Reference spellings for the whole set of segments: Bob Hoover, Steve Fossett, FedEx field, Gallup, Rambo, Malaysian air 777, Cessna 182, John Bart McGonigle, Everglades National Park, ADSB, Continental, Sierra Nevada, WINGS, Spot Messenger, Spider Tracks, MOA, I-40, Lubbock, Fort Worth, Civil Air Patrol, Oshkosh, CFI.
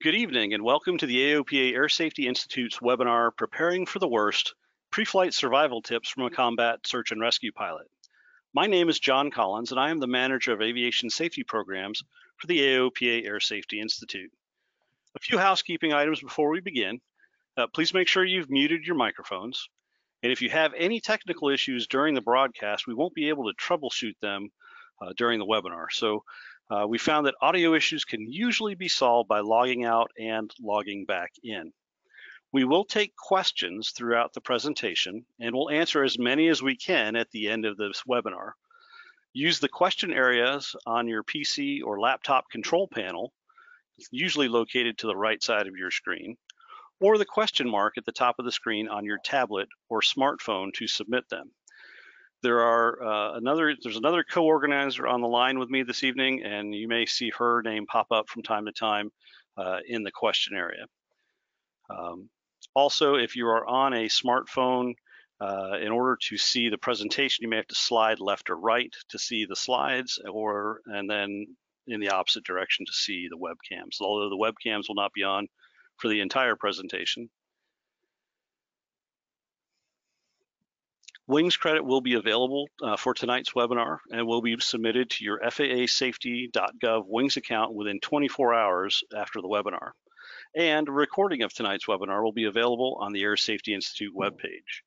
Good evening and welcome to the AOPA Air Safety Institute's webinar, Preparing for the Worst, Pre-Flight Survival Tips from a Combat Search and Rescue Pilot. My name is John Collins and I am the Manager of Aviation Safety Programs for the AOPA Air Safety Institute. A few housekeeping items before we begin. Please make sure you've muted your microphones. And if you have any technical issues during the broadcast, we won't be able to troubleshoot them during the webinar. So we found that audio issues can usually be solved by logging out and logging back in. We will take questions throughout the presentation and we'll answer as many as we can at the end of this webinar. Use the question areas on your PC or laptop control panel, usually located to the right side of your screen, or the question mark at the top of the screen on your tablet or smartphone to submit them. There's another co-organizer on the line with me this evening, and you may see her name pop up from time to time in the question area. Also, if you are on a smartphone, in order to see the presentation, you may have to slide left or right to see the slides, and then in the opposite direction to see the webcams. Although the webcams will not be on for the entire presentation. WINGS credit will be available for tonight's webinar and will be submitted to your FAAsafety.gov WINGS account within 24 hours after the webinar. And a recording of tonight's webinar will be available on the Air Safety Institute webpage,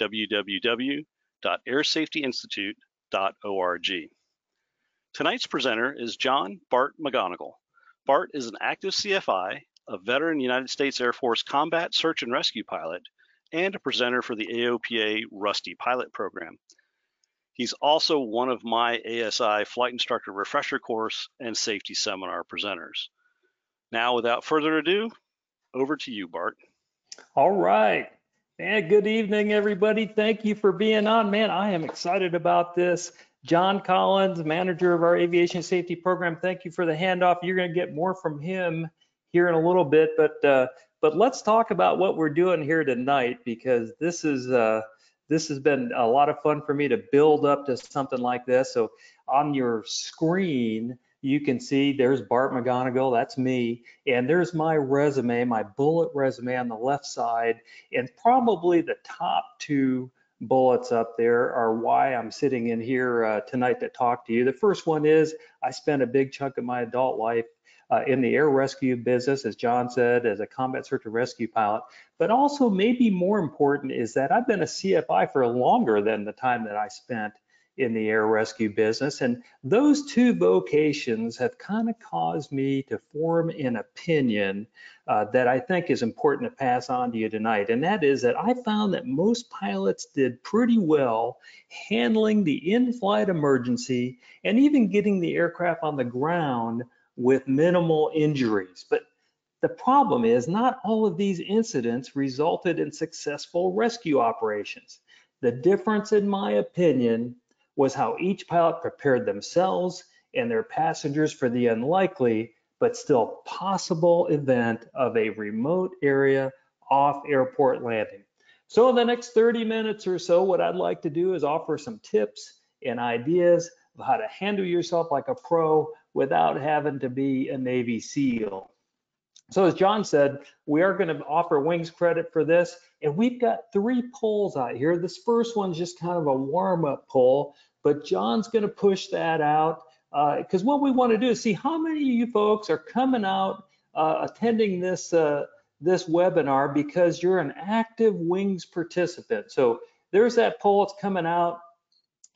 www.airsafetyinstitute.org. Tonight's presenter is John Bart McGonigle. Bart is an active CFI, a veteran United States Air Force combat search and rescue pilot, and a presenter for the AOPA Rusty Pilot Program. He's also one of my ASI Flight Instructor Refresher Course and Safety Seminar presenters. Now, without further ado, over to you, Bart. All right. And good evening, everybody. Thank you for being on. Man, I am excited about this. John Collins, manager of our Aviation Safety Program, thank you for the handoff. You're going to get more from him here in a little bit, but let's talk about what we're doing here tonight, because this has been a lot of fun for me to build up to something like this. So on your screen, you can see there's Bart McGonigle, that's me, and there's my resume, my bullet resume on the left side, and probably the top two bullets up there are why I'm sitting in here tonight to talk to you. The first one is I spent a big chunk of my adult life in the air rescue business, as John said, as a combat search and rescue pilot, but also maybe more important is that I've been a CFI for longer than the time that I spent in the air rescue business. And those two vocations have kind of caused me to form an opinion that I think is important to pass on to you tonight. And that is that I found that most pilots did pretty well handling the in-flight emergency and even getting the aircraft on the ground with minimal injuries. But the problem is not all of these incidents resulted in successful rescue operations. The difference, in my opinion, was how each pilot prepared themselves and their passengers for the unlikely but still possible event of a remote area off airport landing. So in the next 30 minutes or so, what I'd like to do is offer some tips and ideas of how to handle yourself like a pro without having to be a Navy SEAL. So as John said, we are going to offer WINGS credit for this, and we've got three polls out here. This first one's just kind of a warm-up poll, but John's going to push that out because what we want to do is see how many of you folks are coming out attending this webinar because you're an active WINGS participant. So there's that poll. It's coming out,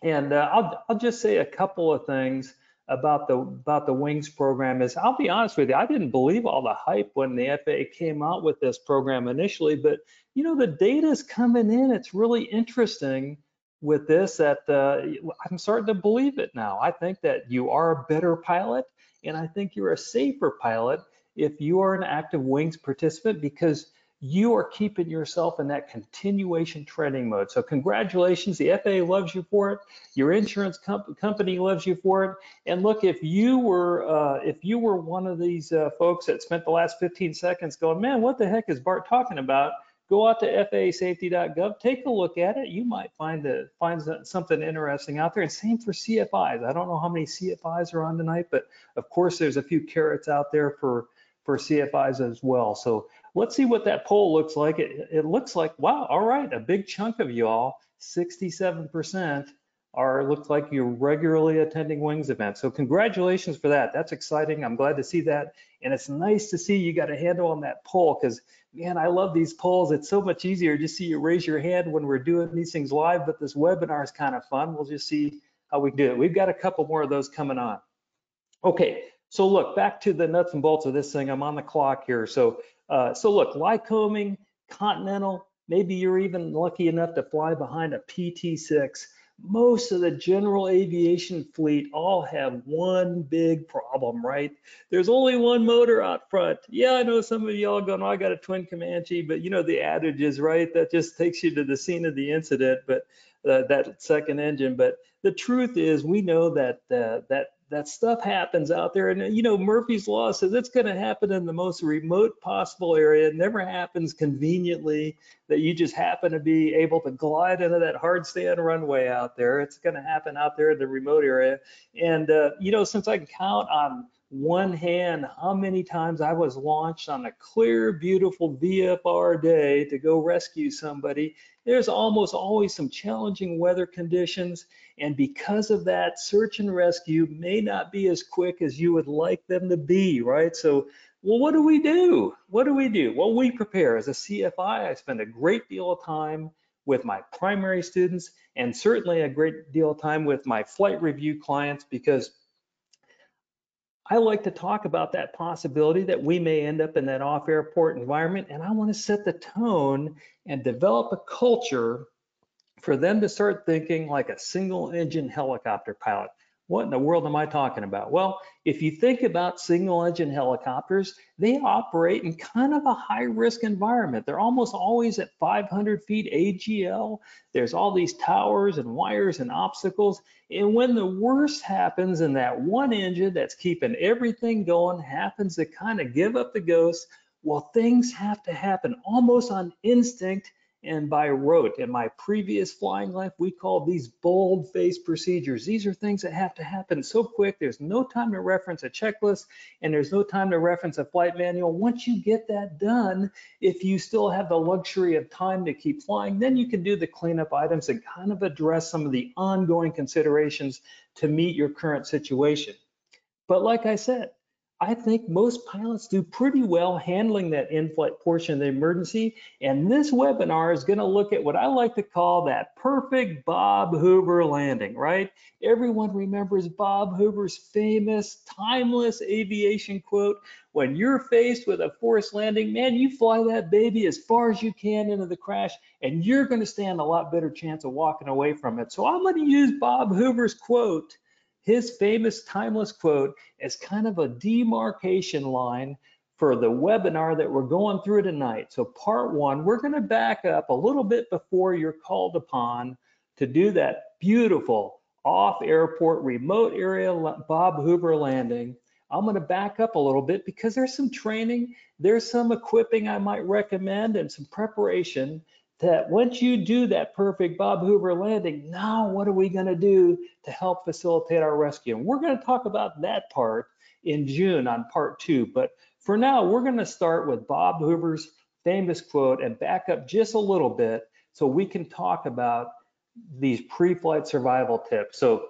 and I'll just say a couple of things about the WINGS program. Is I'll be honest with you, I didn't believe all the hype when the FAA came out with this program initially, but you know, the data's coming in. It's really interesting with this that I'm starting to believe it now. I think that you are a better pilot, and I think you're a safer pilot if you are an active WINGS participant because you are keeping yourself in that continuation training mode. So congratulations, the FAA loves you for it. Your insurance company loves you for it. And look, if you were one of these folks that spent the last 15 seconds going, man, what the heck is Bart talking about? Go out to FAAsafety.gov, take a look at it. You might find something interesting out there. And same for CFIs. I don't know how many CFIs are on tonight, but of course there's a few carrots out there for for CFIs as well. So let's see what that poll looks like. It looks like, wow, all right, a big chunk of y'all, 67% look like you're regularly attending WINGS events. So congratulations for that. That's exciting. I'm glad to see that. And it's nice to see you got a handle on that poll, because man, I love these polls. It's so much easier to see you raise your hand when we're doing these things live, but this webinar is kind of fun. We'll just see how we do it. We've got a couple more of those coming on. Okay, so look, back to the nuts and bolts of this thing. I'm on the clock here. So, look, Lycoming, Continental, maybe you're even lucky enough to fly behind a PT6. Most of the general aviation fleet all have one big problem, right? There's only one motor out front. Yeah, I know some of y'all going, oh, I got a twin Comanche, but you know the adage is, right, that just takes you to the scene of the incident, but that second engine. But the truth is, we know that that stuff happens out there, and you know, Murphy's Law says it's going to happen in the most remote possible area. It never happens conveniently that you just happen to be able to glide into that hard stand runway out there. It's going to happen out there in the remote area. And you know, since I can count on one hand how many times I was launched on a clear, beautiful VFR day to go rescue somebody, there's almost always some challenging weather conditions, and because of that, search and rescue may not be as quick as you would like them to be, right? So, well, what do we do? What do we do? Well, we prepare. As a CFI, I spend a great deal of time with my primary students, and certainly a great deal of time with my flight review clients, because I like to talk about that possibility that we may end up in that off-airport environment, and I want to set the tone and develop a culture for them to start thinking like a single-engine helicopter pilot. What in the world am I talking about? Well, if you think about single-engine helicopters, they operate in kind of a high-risk environment. They're almost always at 500 feet AGL. There's all these towers and wires and obstacles. And when the worst happens and that one engine that's keeping everything going happens to kind of give up the ghost, well, things have to happen almost on instinct and by rote. In my previous flying life, we call these bold-faced procedures. These are things that have to happen so quick. There's no time to reference a checklist, and there's no time to reference a flight manual. Once you get that done, if you still have the luxury of time to keep flying, then you can do the cleanup items and kind of address some of the ongoing considerations to meet your current situation. But like I said, I think most pilots do pretty well handling that in-flight portion of the emergency. And this webinar is going to look at what I like to call that perfect Bob Hoover landing, right? Everyone remembers Bob Hoover's famous, timeless aviation quote, when you're faced with a forced landing, man, you fly that baby as far as you can into the crash, and you're going to stand a lot better chance of walking away from it. So I'm going to use Bob Hoover's quote, his famous timeless quote, is kind of a demarcation line for the webinar that we're going through tonight. So part one, we're going to back up a little bit before you're called upon to do that beautiful off-airport remote area Bob Hoover landing. I'm going to back up a little bit because there's some training, there's some equipping I might recommend, and some preparation that once you do that perfect Bob Hoover landing, now what are we going to do to help facilitate our rescue? And we're going to talk about that part in June on part two. But for now, we're going to start with Bob Hoover's famous quote and back up just a little bit so we can talk about these pre-flight survival tips. So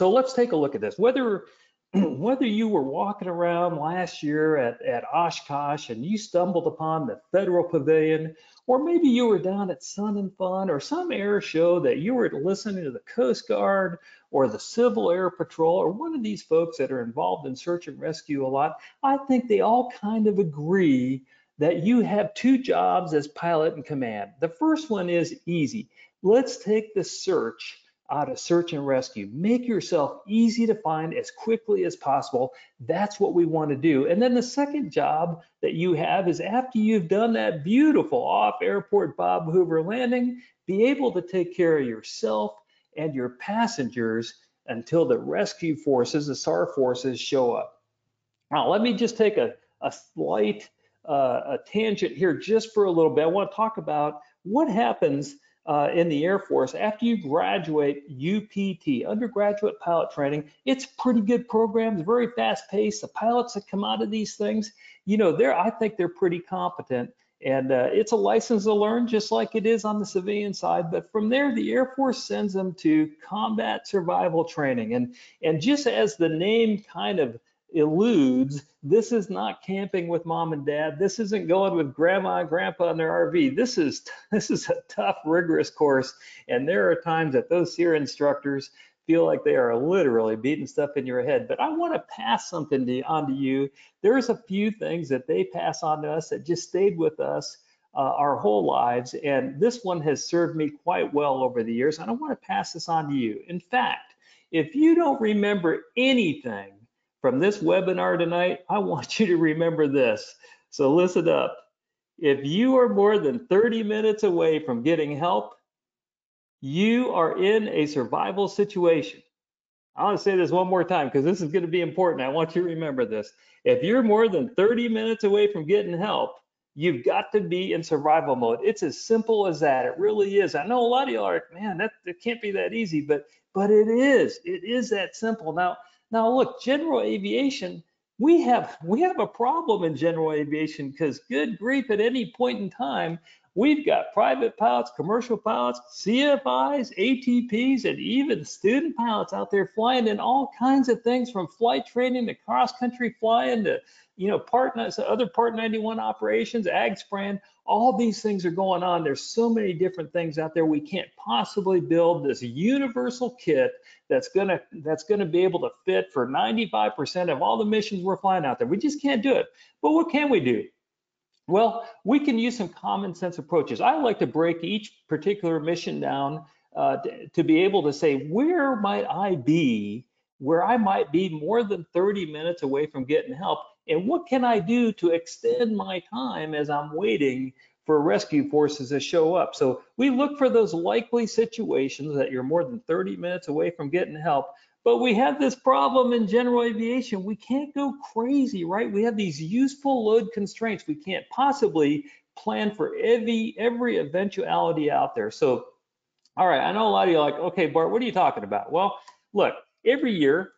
let's take a look at this. Whether you were walking around last year at Oshkosh and you stumbled upon the Federal Pavilion, or maybe you were down at Sun and Fun or some air show that you were listening to the Coast Guard or the Civil Air Patrol or one of these folks that are involved in search and rescue a lot, I think they all kind of agree that you have two jobs as pilot in command. The first one is easy. Let's take the search out of search and rescue. Make yourself easy to find as quickly as possible. That's what we want to do. And then the second job that you have is, after you've done that beautiful off-airport Bob Hoover landing, be able to take care of yourself and your passengers until the rescue forces, the SAR forces, show up. Now, let me just take a slight tangent here just for a little bit. I want to talk about what happens in the Air Force, after you graduate UPT, undergraduate pilot training, it's pretty good programs, very fast paced. The pilots that come out of these things, you know, I think they're pretty competent. And it's a license to learn, just like it is on the civilian side. But from there, the Air Force sends them to combat survival training. And just as the name kind of eludes, this is not camping with mom and dad. This isn't going with grandma and grandpa in their RV. This is a tough, rigorous course, and there are times that those SEER instructors feel like they are literally beating stuff in your head. But I want to pass something on to you. There's a few things that they pass on to us that just stayed with us our whole lives, and this one has served me quite well over the years, and I want to pass this on to you. In fact, if you don't remember anything from this webinar tonight, I want you to remember this. So listen up. If you are more than 30 minutes away from getting help, you are in a survival situation. I want to say this one more time because this is going to be important. I want you to remember this. If you're more than 30 minutes away from getting help, you've got to be in survival mode. It's as simple as that. It really is. I know a lot of y'all are like, man, that can't be that easy, but it is. It is that simple. Now look, general aviation, we have a problem in general aviation because good grief, at any point in time, we've got private pilots, commercial pilots, CFIs, ATPs, and even student pilots out there flying in all kinds of things, from flight training to cross-country flying to, you know, other Part 91 operations, AgSpran. All these things are going on. There's so many different things out there. We can't possibly build this universal kit that's gonna be able to fit for 95% of all the missions we're flying out there. We just can't do it. But what can we do? Well, we can use some common sense approaches. I like to break each particular mission down to be able to say, where I might be more than 30 minutes away from getting help. And what can I do to extend my time as I'm waiting for rescue forces to show up? So we look for those likely situations that you're more than 30 minutes away from getting help. But we have this problem in general aviation. We can't go crazy, right? We have these useful load constraints. We can't possibly plan for every eventuality out there. So, all right, I know a lot of you are like, okay, Bart, what are you talking about? Well, look, every year,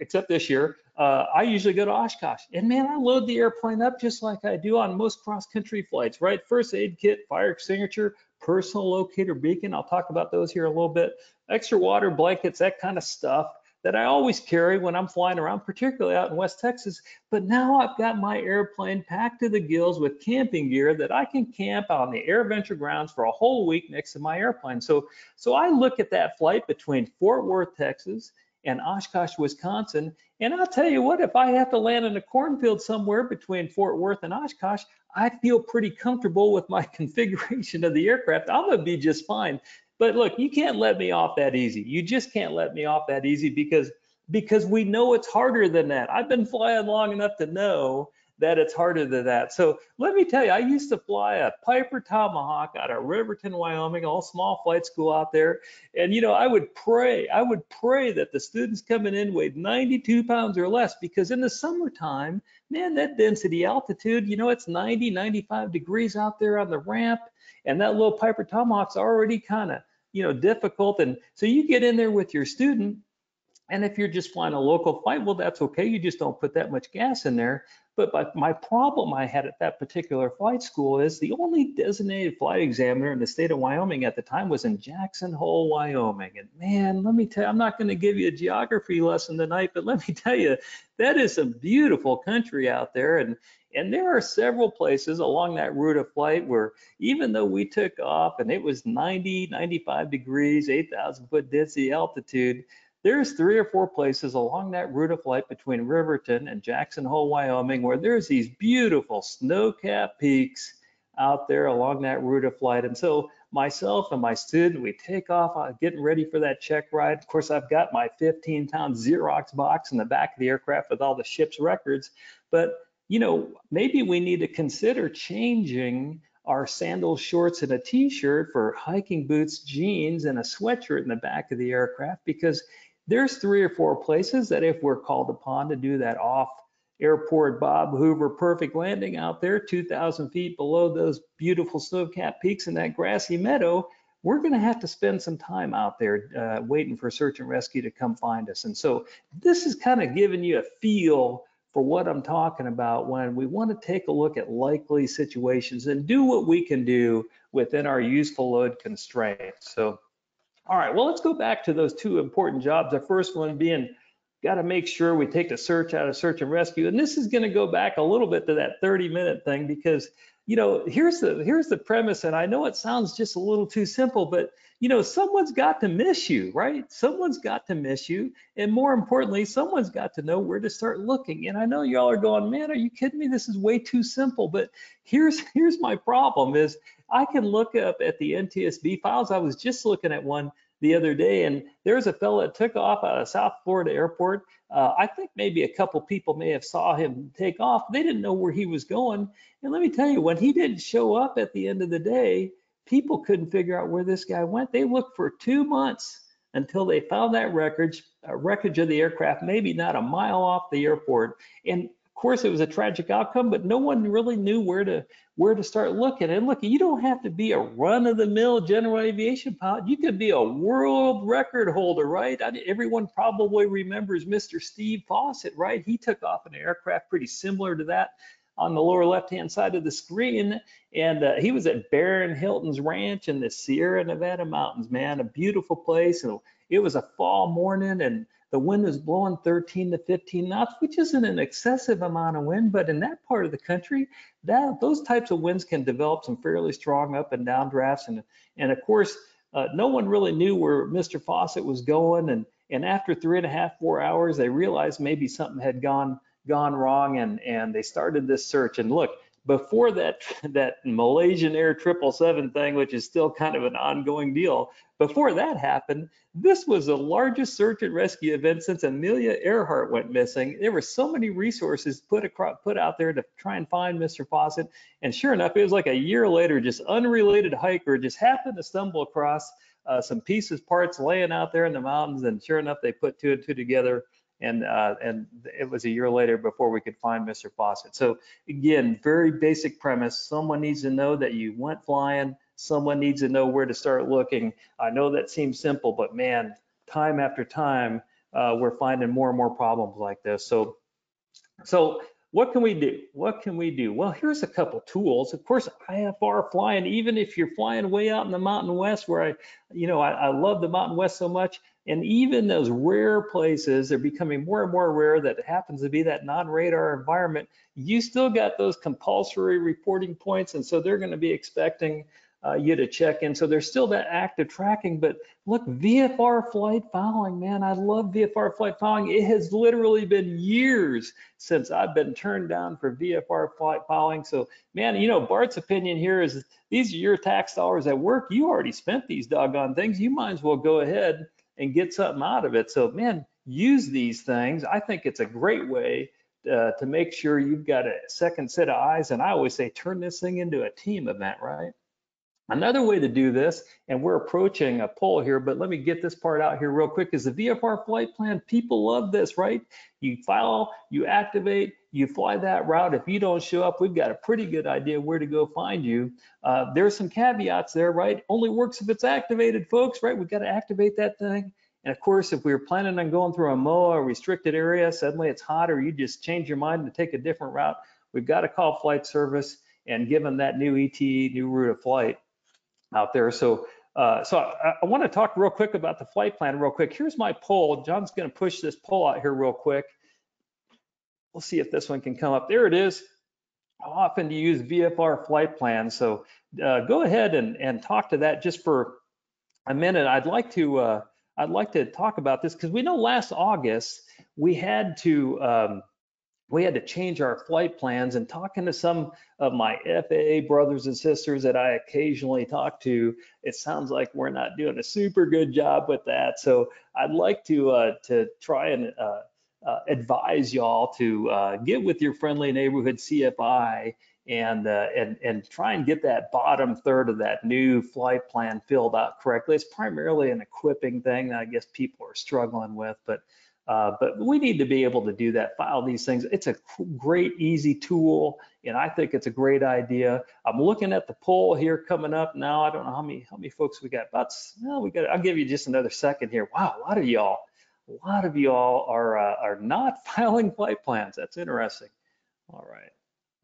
except this year, I usually go to Oshkosh. And man, I load the airplane up just like I do on most cross-country flights, right? First aid kit, fire extinguisher, personal locator beacon. I'll talk about those here in a little bit. Extra water, blankets, that kind of stuff that I always carry when I'm flying around, particularly out in West Texas. But now I've got my airplane packed to the gills with camping gear that I can camp out on the Air Venture grounds for a whole week next to my airplane. So I look at that flight between Fort Worth, Texas, and Oshkosh, Wisconsin. And I'll tell you what, if I have to land in a cornfield somewhere between Fort Worth and Oshkosh, I feel pretty comfortable with my configuration of the aircraft. I'm gonna be just fine. But look, you can't let me off that easy. You just can't let me off that easy because we know it's harder than that. I've been flying long enough to know that it's harder than that. So let me tell you, I used to fly a Piper Tomahawk out of Riverton, Wyoming, all small flight school out there. And, you know, I would pray that the students coming in weighed 92 pounds or less, because in the summertime, man, that density altitude, you know, it's 90, 95 degrees out there on the ramp. And that little Piper Tomahawk's already kind of, you know, difficult. And so you get in there with your student, and if you're just flying a local flight, well, that's okay. You just don't put that much gas in there. But my problem I had at that particular flight school is the only designated flight examiner in the state of Wyoming at the time was in Jackson Hole, Wyoming. And man, let me tell you, I'm not going to give you a geography lesson tonight, but let me tell you, that is some beautiful country out there. And there are several places along that route of flight where, even though we took off and it was 90, 95 degrees, 8,000 foot density altitude, there's 3 or 4 places along that route of flight between Riverton and Jackson Hole, Wyoming, where there's these beautiful snow-capped peaks out there along that route of flight. And so myself and my student, we take off, I'm getting ready for that check ride. Of course, I've got my 15-pound Xerox box in the back of the aircraft with all the ship's records. But, you know, maybe we need to consider changing our sandals, shorts, and a T-shirt for hiking boots, jeans, and a sweatshirt in the back of the aircraft, because there's 3 or 4 places that if we're called upon to do that off airport Bob Hoover perfect landing out there, 2,000 feet below those beautiful snow-capped peaks in that grassy meadow, we're going to have to spend some time out there waiting for search and rescue to come find us. And so this is kind of giving you a feel for what I'm talking about when we want to take a look at likely situations and do what we can do within our useful load constraints. So, all right, well, let's go back to those two important jobs. The first one being, got to make sure we take the search out of search and rescue. And this is going to go back a little bit to that 30-minute thing, because, you know, here's the premise. And I know it sounds just a little too simple, but, you know, someone's got to miss you, right? Someone's got to miss you. And more importantly, someone's got to know where to start looking. And I know y'all are going, man, are you kidding me? This is way too simple. But here's my problem is I can look up at the NTSB files. I was just looking at one the other day, and there's a fella that took off out of South Florida airport. I think maybe a couple people may have saw him take off. They didn't know where he was going. And let me tell you, when he didn't show up at the end of the day, people couldn't figure out where this guy went. They looked for 2 months until they found that wreckage of the aircraft, maybe not a mile off the airport. And of course, it was a tragic outcome, but no one really knew where to start looking. And look, you don't have to be a run-of-the-mill general aviation pilot. You could be a world record holder, right? Everyone probably remembers Mr. Steve Fossett, right? He took off in an aircraft pretty similar to that on the lower left-hand side of the screen, and he was at Baron Hilton's Ranch in the Sierra Nevada mountains, man, a beautiful place. And it was a fall morning, and the wind was blowing 13 to 15 knots, which isn't an excessive amount of wind, but in that part of the country, those types of winds can develop some fairly strong up and down drafts. And of course, no one really knew where Mr. Fossett was going. And after 3.5, 4 hours, they realized maybe something had gone wrong, and they started this search. And look, before that Malaysian Air 777 thing, which is still kind of an ongoing deal, before that happened, this was the largest search and rescue event since Amelia Earhart went missing. There were so many resources put out there to try and find Mr. Fossett, and sure enough, it was like a year later, just unrelated hiker just happened to stumble across some pieces, parts laying out there in the mountains, and sure enough, they put two and two together. And it was a year later before we could find Mr. Fossett. So again, very basic premise. Someone needs to know that you went flying. Someone needs to know where to start looking. I know that seems simple, but man, time after time, we're finding more and more problems like this. So what can we do? What can we do? Well, here's a couple tools. Of course, IFR flying, even if you're flying way out in the Mountain West, where I love the Mountain West so much. And even those rare places, they're becoming more and more rare, that happens to be that non-radar environment. You still got those compulsory reporting points, and so they're going to be expecting you to check in. So there's still that active tracking, but look, VFR flight filing, man, I love VFR flight filing. It has literally been years since I've been turned down for VFR flight filing. So man, you know, Bart's opinion here is these are your tax dollars at work. You already spent these doggone things. You might as well go ahead and get something out of it. So man, use these things. I think it's a great way to make sure you've got a second set of eyes. And I always say, turn this thing into a team event, right? Another way to do this, and we're approaching a poll here, but let me get this part out here real quick, is the VFR flight plan. People love this, right? You file, you activate, you fly that route. If you don't show up, we've got a pretty good idea where to go find you. There's some caveats there, right? Only works if it's activated, folks, right? We've got to activate that thing. And of course, if we were planning on going through a MOA, a restricted area, suddenly it's hot, or you just change your mind to take a different route, we've got to call flight service and give them that new ETE, new route of flight out there. So I want to talk real quick about the flight plan real quick. Here's my poll. John's going to push this poll out here real quick. We'll see if this one can come up. There it is. How often do you use VFR flight plan? So go ahead and talk to that just for a minute. I'd like to talk about this because we know last August we had to change our flight plans, and talking to some of my FAA brothers and sisters that I occasionally talk to, it sounds like we're not doing a super good job with that. So I'd like to try and advise y'all to get with your friendly neighborhood CFI and try and get that bottom third of that new flight plan filled out correctly. It's primarily an equipping thing that I guess people are struggling with, but But we need to be able to do that, file these things. It's a great, easy tool, and I think it's a great idea. I'm looking at the poll here coming up now. I don't know how many folks we got. I'll give you just another second here. Wow, a lot of y'all are not filing flight plans. That's interesting. All right,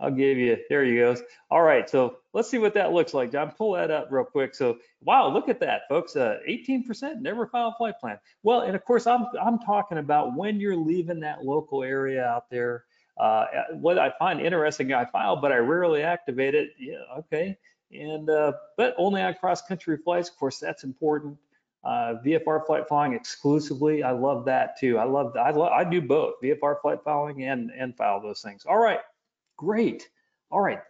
I'll give you, there you go. All right, so let's see what that looks like. John, pull that up real quick. So, wow, look at that, folks. 18% never filed flight plan. Well, and of course, I'm talking about when you're leaving that local area out there. What I find interesting, I file, but I rarely activate it. Yeah, okay. And but only on cross-country flights. Of course, that's important. VFR flight filing exclusively. I love that too. I do both VFR flight filing and file those things. All right. Great. All right.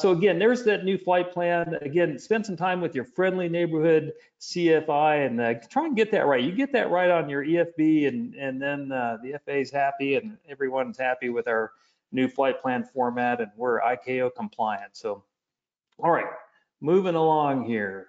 So again, there's that new flight plan. Again, spend some time with your friendly neighborhood CFI and try and get that right. You get that right on your EFB, and then the FA's happy and everyone's happy with our new flight plan format, and we're ICAO compliant. So, all right, moving along here.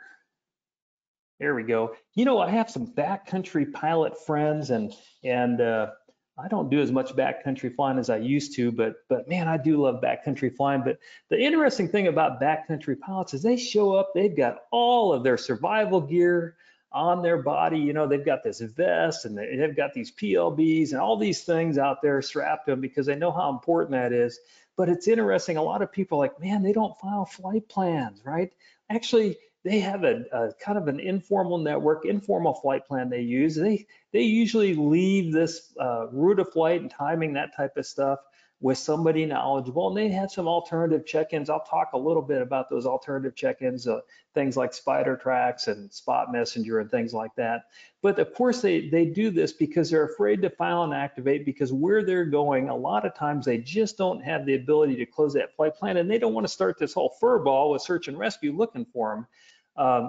There we go. You know, I have some backcountry pilot friends, and I don't do as much backcountry flying as I used to, but man, I do love backcountry flying. But the interesting thing about backcountry pilots is they show up, they've got all of their survival gear on their body. You know, they've got this vest and they've got these PLBs and all these things out there strapped to them because they know how important that is. But it's interesting, a lot of people are like, man, they don't file flight plans, right? Actually, they have a kind of an informal network, informal flight plan they use. They usually leave this route of flight and timing, that type of stuff, with somebody knowledgeable, and they had some alternative check-ins. I'll talk a little bit about those alternative check-ins, things like Spider Tracks and Spot Messenger and things like that. But of course, they do this because they're afraid to file and activate, because where they're going, a lot of times they just don't have the ability to close that flight plan, and they don't want to start this whole furball with search and rescue looking for them.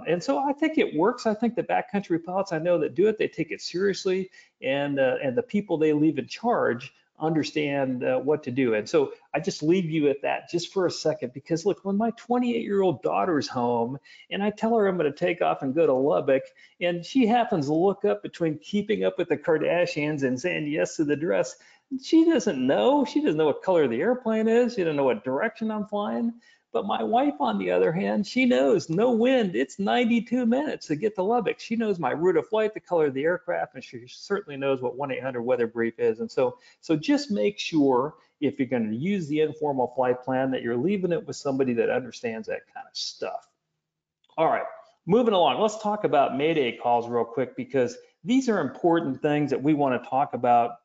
And so I think it works. I think the backcountry pilots I know that do it, they take it seriously, and the people they leave in charge understand what to do. And so I just leave you at that just for a second, because look, when my 28-year-old daughter's home and I tell her I'm going to take off and go to Lubbock, and she happens to look up between Keeping Up with the Kardashians and Saying Yes to the Dress, she doesn't know. She doesn't know what color the airplane is. She doesn't know what direction I'm flying. But my wife, on the other hand, she knows no wind. It's 92 minutes to get to Lubbock. She knows my route of flight, the color of the aircraft, and she certainly knows what 1-800 weather brief is. And so just make sure, if you're going to use the informal flight plan, that you're leaving it with somebody that understands that kind of stuff. All right, moving along. Let's talk about Mayday calls real quick, because these are important things that we want to talk about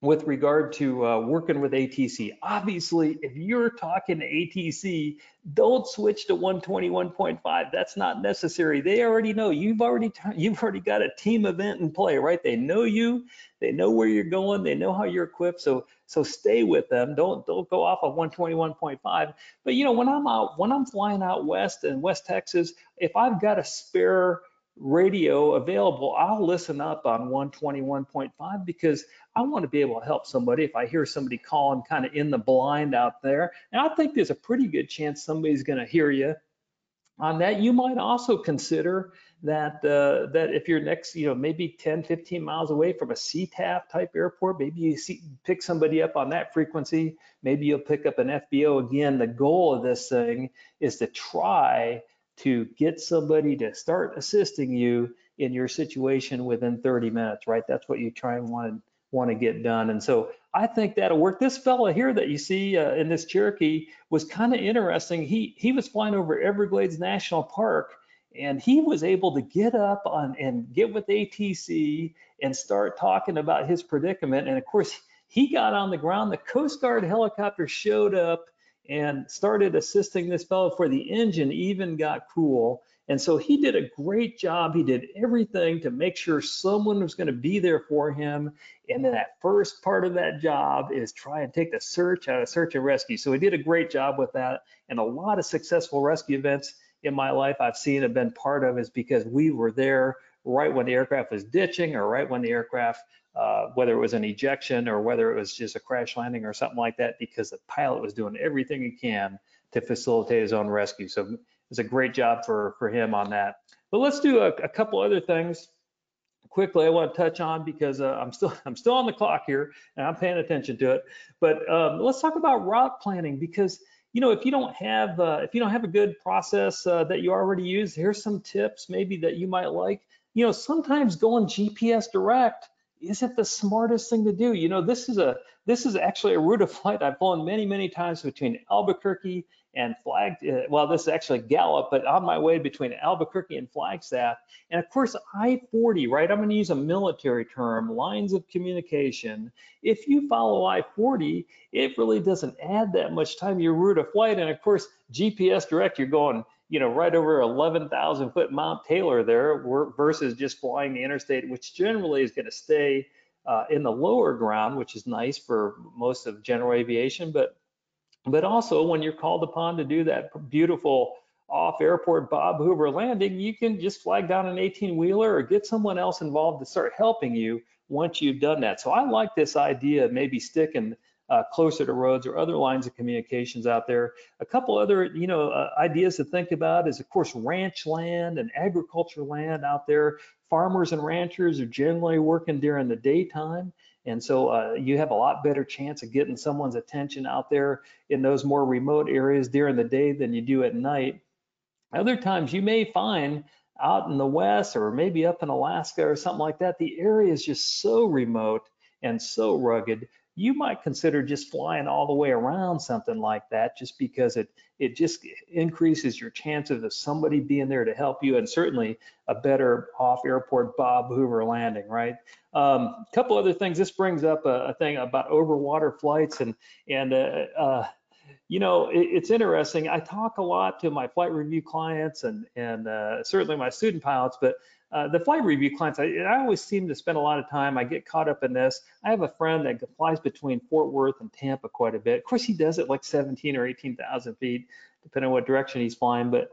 with regard to working with ATC. Obviously, if you're talking to ATC, don't switch to 121.5. That's not necessary. They already know. You've already got a team event in play, right? They know you. They know where you're going. They know how you're equipped. So stay with them. Don't go off of 121.5. But you know, when I'm flying out west in West Texas, if I've got a spare radio available, I'll listen up on 121.5, because I want to be able to help somebody if I hear somebody calling kind of in the blind out there. And I think there's a pretty good chance somebody's going to hear you on that. You might also consider that if you're next, you know, maybe 10, 15 miles away from a CTAF type airport, maybe you pick somebody up on that frequency. Maybe you'll pick up an FBO. Again, the goal of this thing is to try to get somebody to start assisting you in your situation within 30 minutes, right? That's what you try and want to get done. And so I think that'll work. This fella here that you see in this Cherokee was kind of interesting. He was flying over Everglades National Park, and he was able to get up and get with ATC and start talking about his predicament. And of course, he got on the ground. The Coast Guard helicopter showed up and started assisting this fellow before the engine even got cool. And so he did a great job. He did everything to make sure someone was gonna be there for him. And then that first part of that job is try and take the search out of search and rescue. So he did a great job with that. And a lot of successful rescue events in my life I've seen and been part of is because we were there right when the aircraft was ditching, or right when the aircraft, whether it was an ejection or whether it was just a crash landing or something like that, because the pilot was doing everything he can to facilitate his own rescue. So it's a great job for him on that. But let's do a couple other things quickly I want to touch on because I'm still on the clock here and I'm paying attention to it. But let's talk about route planning, because you know, if you don't have a good process that you already use, here's some tips maybe that you might like. You know, sometimes going GPS direct isn't the smartest thing to do. You know, this is actually a route of flight I've flown many, many times between Albuquerque and Flagstaff. Well, this is actually Gallup, but on my way between Albuquerque and Flagstaff. And of course, I-40, right? I'm going to use a military term, lines of communication. If you follow I-40, it really doesn't add that much time to your route of flight. And of course, GPS direct, you're going, you know, right over 11,000 foot Mount Taylor there versus just flying the interstate, which generally is going to stay in the lower ground, which is nice for most of general aviation. But also when you're called upon to do that beautiful off airport Bob Hoover landing, you can just flag down an 18-wheeler or get someone else involved to start helping you once you've done that. So I like this idea of maybe sticking closer to roads or other lines of communications out there. A couple other, you know, ideas to think about is, of course, ranch land and agriculture land out there. Farmers and ranchers are generally working during the daytime, and so you have a lot better chance of getting someone's attention out there in those more remote areas during the day than you do at night. Other times you may find out in the West or maybe up in Alaska or something like that, the area is just so remote and so rugged, you might consider just flying all the way around something like that, just because it just increases your chances of somebody being there to help you, and certainly a better off-airport Bob Hoover landing, right? A couple other things. This brings up a thing about overwater flights, and you know, it's interesting. I talk a lot to my flight review clients and certainly my student pilots, but the flight review clients, I always seem to spend a lot of time. I get caught up in this. I have a friend that flies between Fort Worth and Tampa quite a bit. Of course, he does it like 17 or 18,000 feet, depending on what direction he's flying. But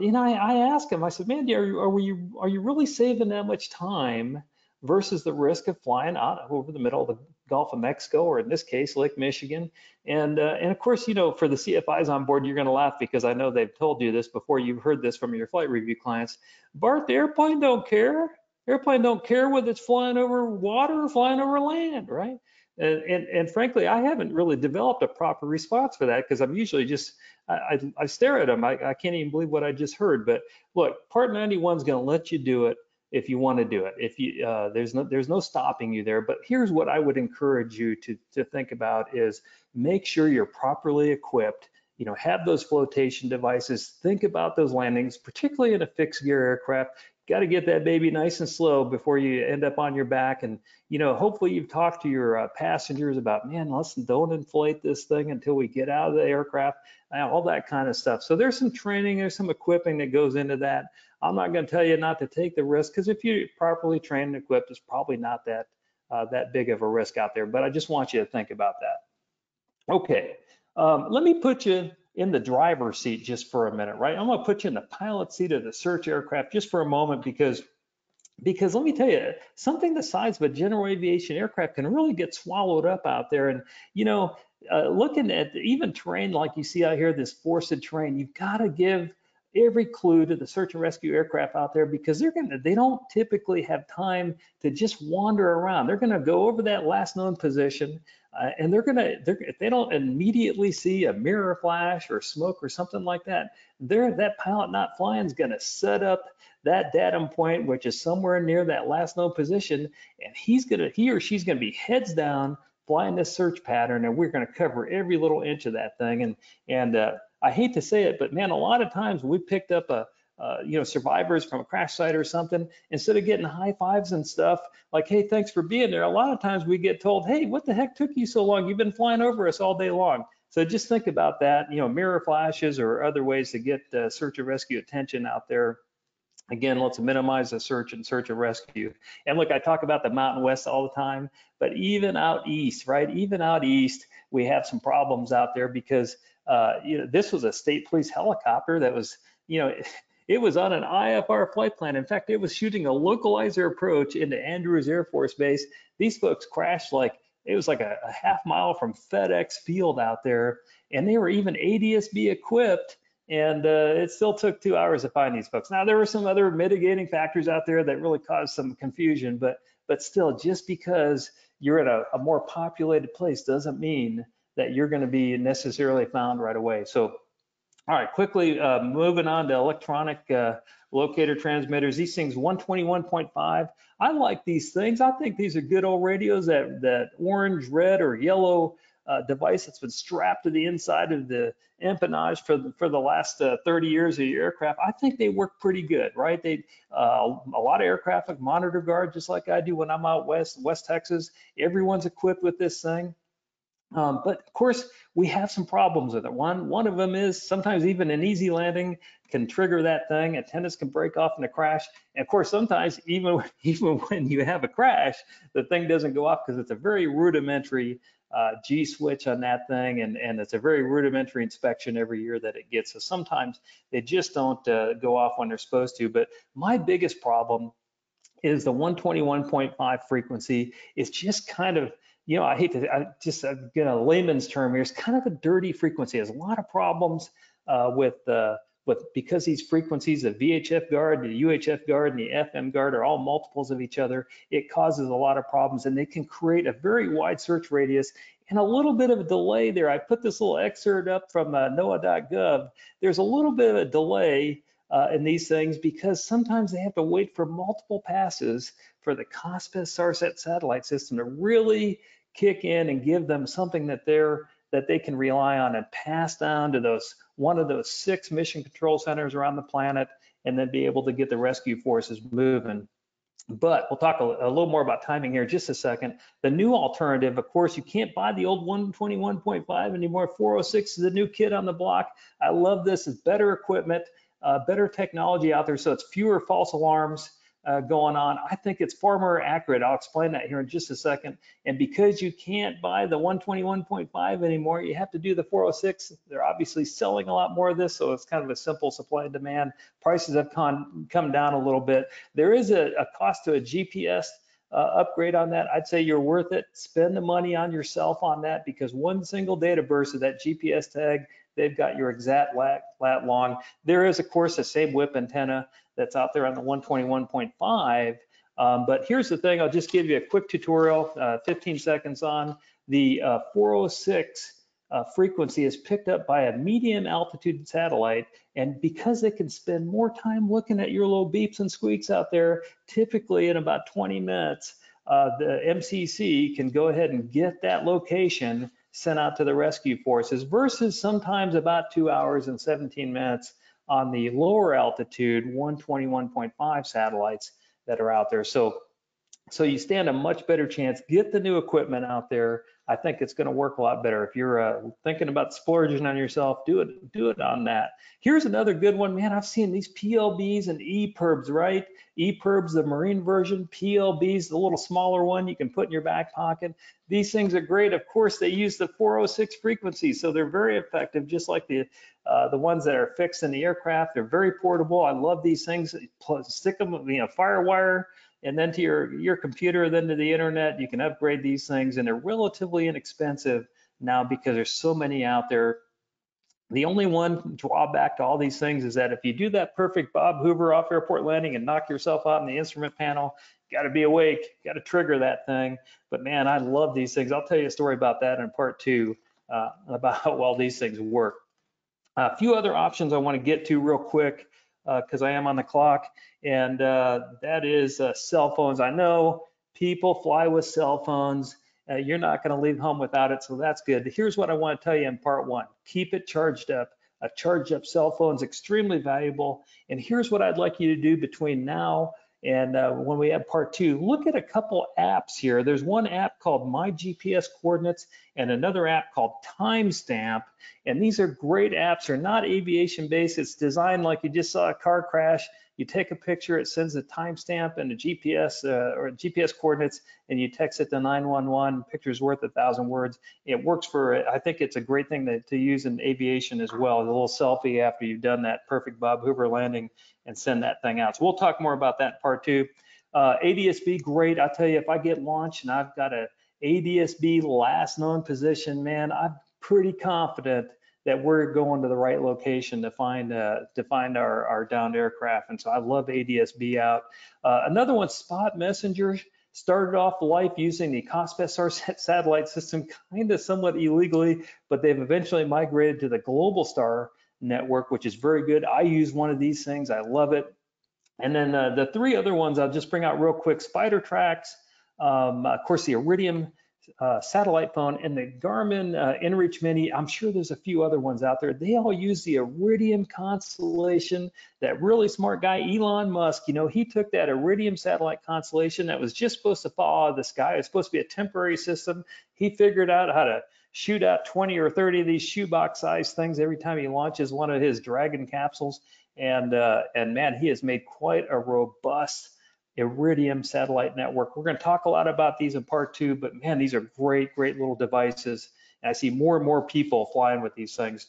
you know, I asked him. I said, "Man, are you really saving that much time versus the risk of flying out over the middle of the Gulf of Mexico, or in this case, Lake Michigan?" And of course, you know, for the CFIs on board, you're going to laugh because I know they've told you this before. You've heard this from your flight review clients. "Bart, the airplane don't care. Airplane don't care whether it's flying over water or flying over land," right? And frankly, I haven't really developed a proper response for that, because I'm usually just, I stare at them. I can't even believe what I just heard. But look, Part 91 is going to let you do it if you want to do it. If you there's no stopping you there. But here's what I would encourage you to think about is, make sure you're properly equipped. You know, have those flotation devices. Think about those landings, particularly in a fixed gear aircraft. Got to get that baby nice and slow before you end up on your back. And you know, hopefully you've talked to your passengers about, man, listen, don't inflate this thing until we get out of the aircraft, all that kind of stuff. So there's some training, there's some equipping that goes into that. I'm not going to tell you not to take the risk, because if you're properly trained and equipped, it's probably not that big of a risk out there. But I just want you to think about that. Okay, let me put you in the driver's seat just for a minute, right? I'm going to put you in the pilot seat of the search aircraft just for a moment, because let me tell you, something the size of a general aviation aircraft can really get swallowed up out there. And you know, looking at even terrain like you see out here, this forested terrain, you've got to give every clue to the search and rescue aircraft out there, because they don't typically have time to just wander around. They're going to go over that last known position, and if they don't immediately see a mirror flash or smoke or something like that, that pilot not flying is going to set up that datum point, which is somewhere near that last known position, and he or she's going to be heads down flying this search pattern, and we're going to cover every little inch of that thing. And I hate to say it, but man, a lot of times we picked up survivors from a crash site or something. Instead of getting high fives and stuff like, "Hey, thanks for being there," a lot of times we get told, "Hey, what the heck took you so long? You've been flying over us all day long." So just think about that. You know, mirror flashes or other ways to get search and rescue attention out there. Again, let's minimize the search and rescue. And look, I talk about the Mountain West all the time, but even out east, right? Even out east, we have some problems out there, because this was a state police helicopter that was, you know, it was on an IFR flight plan. In fact, it was shooting a localizer approach into Andrews Air Force Base. These folks crashed it was like a half mile from FedEx Field out there, and they were even ADSB equipped. And it still took 2 hours to find these folks. Now, there were some other mitigating factors out there that really caused some confusion, but still, just because you're in a more populated place doesn't mean that you're going to be necessarily found right away. So, all right, quickly moving on to electronic locator transmitters. These things, 121.5. I like these things. I think these are good old radios, that orange, red, or yellow device that's been strapped to the inside of the empennage for the last 30 years of your aircraft. I think they work pretty good, right? They a lot of aircraft like monitor guard, just like I do when I'm out West Texas. Everyone's equipped with this thing. But of course, we have some problems with it. One of them is sometimes even an easy landing can trigger that thing. Antennas can break off in a crash. And of course, sometimes even when you have a crash, the thing doesn't go off because it's a very rudimentary G switch on that thing, and it's a very rudimentary inspection every year that it gets. So sometimes they just don't go off when they're supposed to. But my biggest problem is the 121.5 frequency. It's just kind of, you know, I'm gonna layman's term here, it's kind of a dirty frequency. There's a lot of problems because these frequencies, the VHF guard, the UHF guard, and the FM guard are all multiples of each other. It causes a lot of problems, and they can create a very wide search radius and a little bit of a delay there. I put this little excerpt up from NOAA.gov. There's a little bit of a delay in these things because sometimes they have to wait for multiple passes for the COSPAS-SARSAT satellite system to really kick in and give them something that they can rely on and pass down to one of those 6 mission control centers around the planet, and then be able to get the rescue forces moving. But we'll talk a little more about timing here in just a second. The new alternative, of course, you can't buy the old 121.5 anymore. 406 is the new kid on the block. I love this. It's better equipment, better technology out there, so it's fewer false alarms going on. I think it's far more accurate. I'll explain that here in just a second. And because you can't buy the 121.5 anymore, you have to do the 406. They're obviously selling a lot more of this, so it's kind of a simple supply and demand. Prices have come down a little bit. There is a cost to a GPS upgrade on that. I'd say you're worth it. Spend the money on yourself on that, because one single data burst of that GPS tag, they've got your exact lat long. There is, of course, the same whip antenna that's out there on the 121.5. But here's the thing, I'll just give you a quick tutorial, 15 seconds on. The 406 frequency is picked up by a medium altitude satellite, and because they can spend more time looking at your little beeps and squeaks out there, typically in about 20 minutes, the MCC can go ahead and get that location sent out to the rescue forces, versus sometimes about 2 hours and 17 minutes on the lower altitude 121.5 satellites that are out there. So you stand a much better chance. Get the new equipment out there. I think it's going to work a lot better. If you're thinking about splurging on yourself, do it on that. Here's another good one, man. I've seen these PLBs and EPIRBs, right? EPIRBs, the marine version, PLBs, the little smaller one you can put in your back pocket. These things are great. Of course, they use the 406 frequency, so they're very effective, just like the ones that are fixed in the aircraft. They're very portable. I love these things. Plus, stick them with FireWire, and then to your computer, then to the internet. You can upgrade these things, and they're relatively inexpensive now because there's so many out there. The only one drawback to all these things is that if you do that perfect Bob Hoover off airport landing and knock yourself out in the instrument panel, got to be awake, got to trigger that thing. But man, I love these things. I'll tell you a story about that in part 2, about how well these things work. A few other options I want to get to real quick, because I am on the clock, and that is cell phones. I know people fly with cell phones. You're not going to leave home without it, so that's good. Here's what I want to tell you in part 1. Keep it charged up. A charged up cell phone is extremely valuable, and here's what I'd like you to do between now and when we have part 2. Look at a couple apps here. There's one app called My GPS Coordinates and another app called Timestamp, and these are great apps. They're not aviation based. It's designed like you just saw a car crash. You take a picture, it sends a timestamp and a GPS or GPS coordinates, and you text it to 911. Picture's worth 1,000 words. It works for, I think it's a great thing to use in aviation as well. A little selfie after you've done that perfect Bob Hoover landing and send that thing out. So we'll talk more about that in part 2. ADSB, great. I'll tell you, if I get launched and I've got a ADSB last known position, man, I'm pretty confident that we're going to the right location to find our downed aircraft. And so I love ADSB out. Another one, Spot Messenger, started off life using the COSPAS-SARSAT satellite system, kind of somewhat illegally, but they've eventually migrated to the Global Star network, which is very good. I use one of these things. I love it. And then the three other ones I'll just bring out real quick: Spider Tracks, of course, the Iridium satellite phone, and the Garmin inReach Mini. I'm sure there's a few other ones out there. They all use the Iridium constellation. That really smart guy, Elon Musk, you know, he took that Iridium satellite constellation that was just supposed to fall out of the sky. It's supposed to be a temporary system. He figured out how to shoot out 20 or 30 of these shoebox sized things every time he launches one of his Dragon capsules. And man, he has made quite a robust Iridium satellite network. We're going to talk a lot about these in part two, but man, these are great, great little devices. And I see more and more people flying with these things.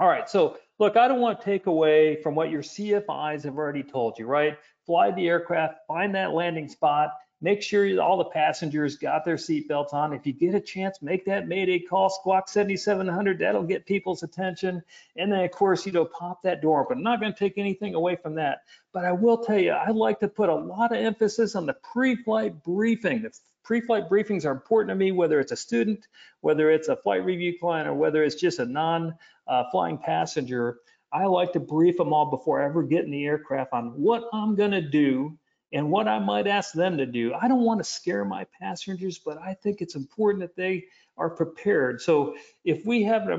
All right, so look, I don't want to take away from what your CFIs have already told you, right? Fly the aircraft, find that landing spot, make sure all the passengers got their seatbelts on. If you get a chance, make that Mayday call, squawk 7700. That'll get people's attention. And then, of course, you know, pop that door open. I'm not going to take anything away from that. But I will tell you, I like to put a lot of emphasis on the pre-flight briefing. The pre-flight briefings are important to me, whether it's a student, whether it's a flight review client, or whether it's just a non-flying passenger. I like to brief them all before I ever get in the aircraft on what I'm going to do and what I might ask them to do. I don't want to scare my passengers, but I think it's important that they are prepared. So if we have,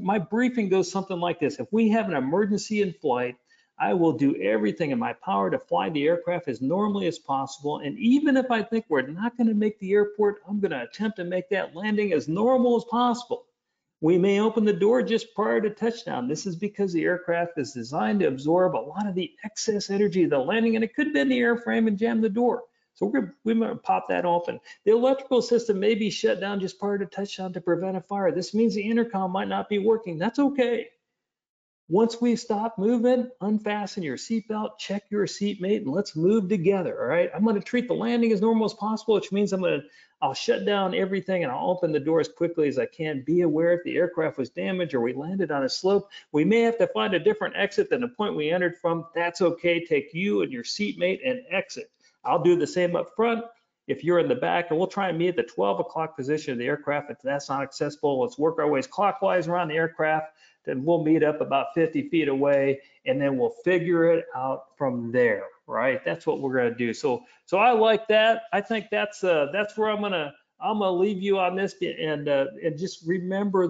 my briefing goes something like this: if we have an emergency in flight, I will do everything in my power to fly the aircraft as normally as possible. And even if I think we're not going to make the airport, I'm going to attempt to make that landing as normal as possible. We may open the door just prior to touchdown. This is because the aircraft is designed to absorb a lot of the excess energy of the landing, and it could bend the airframe and jam the door. So we're going to pop that open. The electrical system may be shut down just prior to touchdown to prevent a fire. This means the intercom might not be working. That's okay. Once we stop moving, unfasten your seatbelt, check your seatmate, and let's move together, all right? I'm going to treat the landing as normal as possible, which means I'll shut down everything and I'll open the door as quickly as I can. Be aware if the aircraft was damaged or we landed on a slope, we may have to find a different exit than the point we entered from. That's okay. Take you and your seatmate and exit. I'll do the same up front if you're in the back, and we'll try and meet at the 12 o'clock position of the aircraft. If that's not accessible, let's work our ways clockwise around the aircraft. Then we'll meet up about 50 feet away, and then we'll figure it out from there, right? That's what we're going to do. So I like that. I think that's where I'm gonna leave you on this, and just remember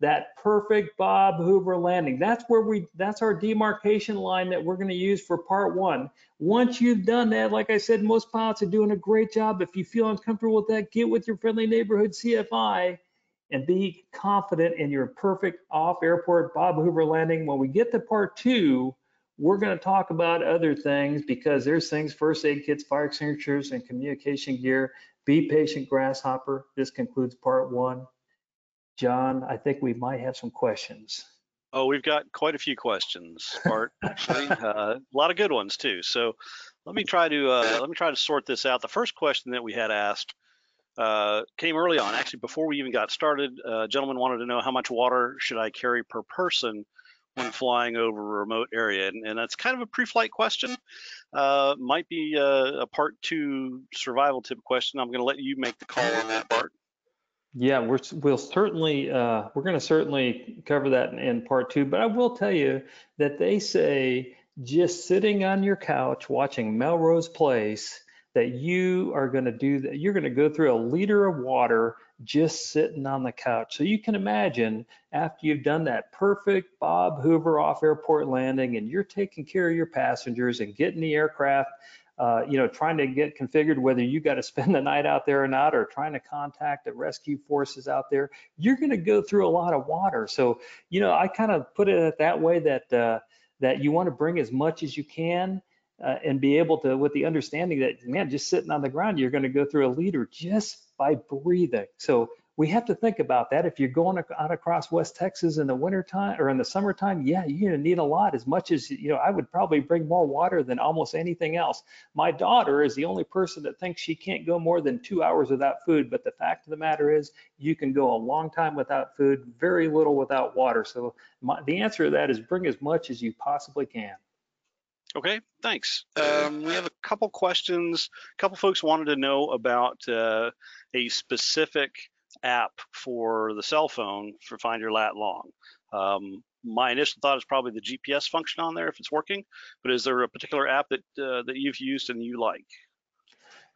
that perfect Bob Hoover landing. That's our demarcation line that we're going to use for part one. Once you've done that, like I said, most pilots are doing a great job. If you feel uncomfortable with that, get with your friendly neighborhood CFI and be confident in your perfect off-airport Bob Hoover landing. When we get to part two, we're going to talk about other things, because there's things: first aid kits, fire extinguishers, and communication gear. Be patient, Grasshopper. This concludes part one. John, I think we might have some questions. Oh, we've got quite a few questions, Bart. Actually, a lot of good ones too. So let me try to sort this out. The first question that we had asked came early on, actually, before we even got started. A gentleman wanted to know, how much water should I carry per person when flying over a remote area? And that's kind of a pre-flight question. Might be a part two survival tip question. I'm going to let you make the call on that, Bart. Yeah, we'll certainly we're going to cover that in part two. But I will tell you that they say just sitting on your couch watching Melrose Place, that you are going to do that. You're going to go through a liter of water just sitting on the couch. So you can imagine, after you've done that perfect Bob Hoover off airport landing and you're taking care of your passengers and getting the aircraft, you know, trying to get configured, whether you got to spend the night out there or not, or trying to contact the rescue forces out there, you're going to go through a lot of water. So, you know, I kind of put it that way, that you want to bring as much as you can. And be able to, with the understanding that, man, just sitting on the ground, you're going to go through a liter just by breathing. So we have to think about that. If you're going out across West Texas in the wintertime or in the summertime, yeah, you're gonna need a lot, as much as, you know, I would probably bring more water than almost anything else. My daughter is the only person that thinks she can't go more than 2 hours without food, but the fact of the matter is you can go a long time without food, very little without water. So the answer to that is bring as much as you possibly can. Okay, thanks. We have a couple questions. A couple folks wanted to know about a specific app for the cell phone for Find Your Lat Long. My initial thought is probably the GPS function on there if it's working, but is there a particular app that that you've used and you like?